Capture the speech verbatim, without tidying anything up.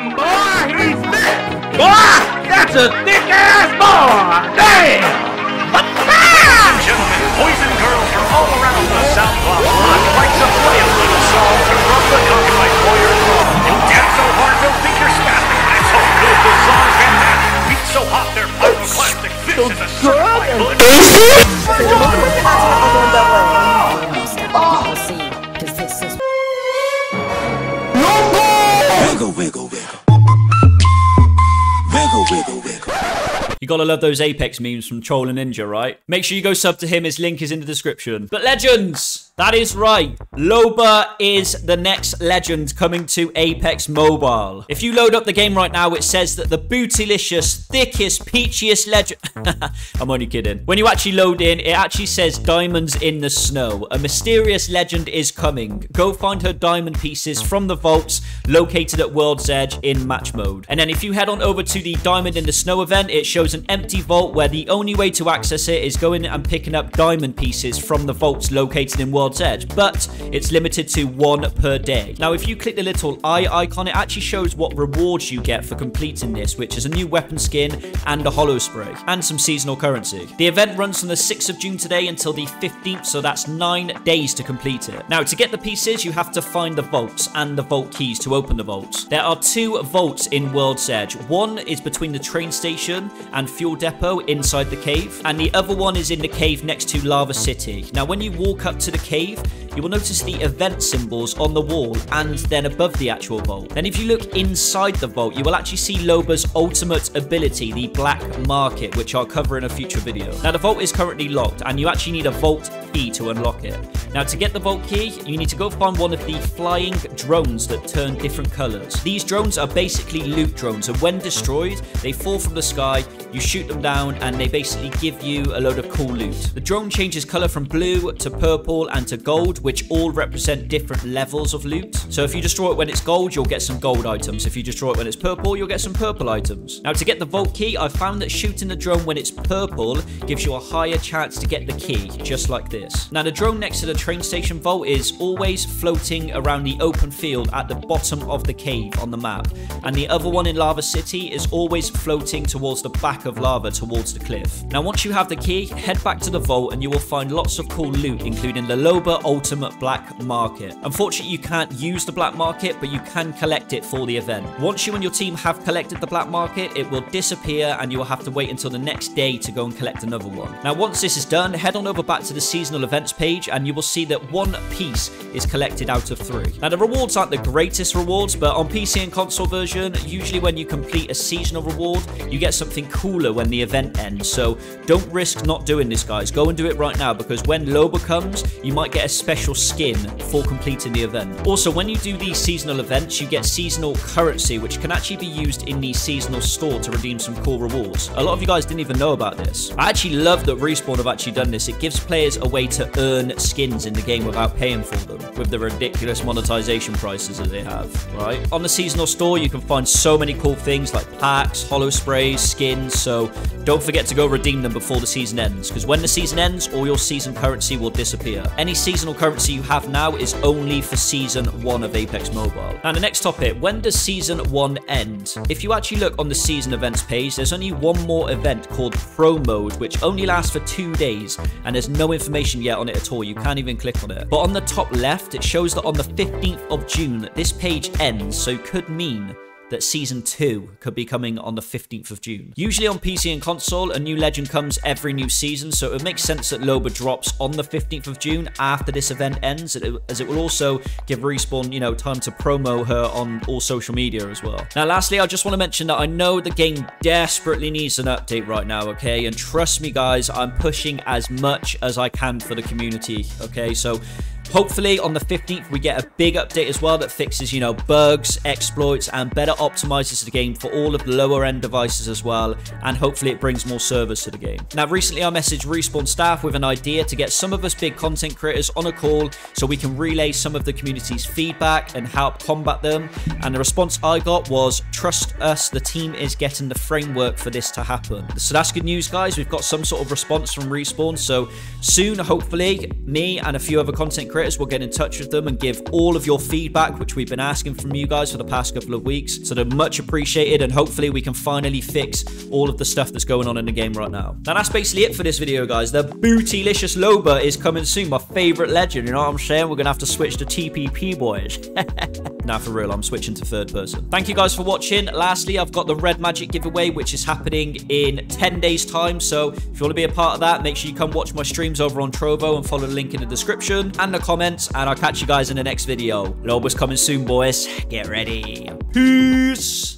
Damn, boy, he's thick! Boy, that's a thick-ass boy! Damn! Ladies and gentlemen, Poison Girl from all around the South Block likes a play of little song to rub the gun by Boyer Claw. You'll dance so hard, they'll think you're spastic. That's how beautiful songs in that. Beat so hot, they're pyroclastic. This is a certified bullet. Wiggle, wiggle. Wiggle, wiggle, wiggle. You gotta love those Apex memes from TrollerNinja, right? Make sure you go sub to him. His link is in the description. But legends, that is right. Loba is the next legend coming to Apex Mobile. If you load up the game right now, it says that the bootylicious, thickest, peachiest legend... I'm only kidding. When you actually load in, it actually says diamonds in the snow. A mysterious legend is coming. Go find her diamond pieces from the vaults located at World's Edge in match mode. And then if you head on over to the diamond in the snow event, it shows an empty vault where the only way to access it is going and picking up diamond pieces from the vaults located in World's Edge. Edge, but it's limited to one per day. Now, if you click the little eye icon, it actually shows what rewards you get for completing this, which is a new weapon skin and a holo spray, and some seasonal currency. The event runs from the sixth of June today until the fifteenth, so that's nine days to complete it. Now, to get the pieces, you have to find the vaults and the vault keys to open the vaults. There are two vaults in World's Edge. One is between the train station and fuel depot inside the cave, and the other one is in the cave next to Lava City. Now, when you walk up to the cave, you will notice the event symbols on the wall and then above the actual vault. Then if you look inside the vault, you will actually see Loba's ultimate ability, the Black Market, which I'll cover in a future video. Now, the vault is currently locked and you actually need a vault key to unlock it. Now, to get the vault key, you need to go find one of the flying drones that turn different colors. These drones are basically loot drones, and when destroyed, they fall from the sky, you shoot them down, and they basically give you a load of cool loot. The drone changes color from blue to purple and to gold, which all represent different levels of loot. So if you destroy it when it's gold, you'll get some gold items. If you destroy it when it's purple, you'll get some purple items. Now, to get the vault key, I found that shooting the drone when it's purple gives you a higher chance to get the key, just like this. Now, the drone next to the train station vault is always floating around the open field at the bottom of the cave on the map, and the other one in Lava City is always floating towards the back of lava, towards the cliff. Now, once you have the key, head back to the vault and you will find lots of cool loot, including the low Ultimate Black Market. Unfortunately, you can't use the Black Market, but you can collect it for the event. Once you and your team have collected the Black Market, it will disappear and you will have to wait until the next day to go and collect another one. Now, once this is done, head on over back to the seasonal events page and you will see that one piece is collected out of three. Now, the rewards aren't the greatest rewards, but on P C and console version, usually when you complete a seasonal reward, you get something cooler when the event ends. So don't risk not doing this, guys. Go and do it right now, because when Loba comes, you might get a special skin for completing the event. Also, when you do these seasonal events, you get seasonal currency, which can actually be used in the seasonal store to redeem some cool rewards. A lot of you guys didn't even know about this. I actually love that Respawn have actually done this. It gives players a way to earn skins in the game without paying for them, with the ridiculous monetization prices that they have, right? On the seasonal store, you can find so many cool things like packs, holo sprays, skins, so don't forget to go redeem them before the season ends, because when the season ends, all your season currency will disappear. Any seasonal currency you have now is only for season one of Apex Mobile. And the next topic, when does season one end? If you actually look on the season events page, there's only one more event called Pro Mode, which only lasts for two days, and there's no information yet on it at all. You can't even click on it. But on the top left, it shows that on the fifteenth of June, this page ends, so could mean that season two could be coming on the fifteenth of June. Usually on P C and console, a new legend comes every new season, so it makes sense that Loba drops on the fifteenth of June after this event ends, as it will also give Respawn, you know, time to promo her on all social media as well. Now, lastly, I just want to mention that I know the game desperately needs an update right now, okay? And trust me, guys, I'm pushing as much as I can for the community, okay? So hopefully on the fifteenth, we get a big update as well that fixes, you know, bugs, exploits, and better optimizes the game for all of the lower end devices as well. And hopefully it brings more servers to the game. Now, recently I messaged Respawn staff with an idea to get some of us big content creators on a call so we can relay some of the community's feedback and help combat them. And the response I got was, trust us, the team is getting the framework for this to happen. So that's good news, guys. We've got some sort of response from Respawn. So soon, hopefully, me and a few other content creators creators will get in touch with them and give all of your feedback, which we've been asking from you guys for the past couple of weeks. So they're much appreciated, and hopefully we can finally fix all of the stuff that's going on in the game right now. Now that's basically it for this video, guys. The bootylicious Loba is coming soon, my favorite legend, you know what I'm saying? We're gonna have to switch to T P P, boys. Now, for real, I'm switching to third person. Thank you guys for watching. Lastly, I've got the Red Magic giveaway, which is happening in ten days time. So if you want to be a part of that, make sure you come watch my streams over on Trovo and follow the link in the description and the comments. And I'll catch you guys in the next video. Loba's coming soon, boys. Get ready. Peace.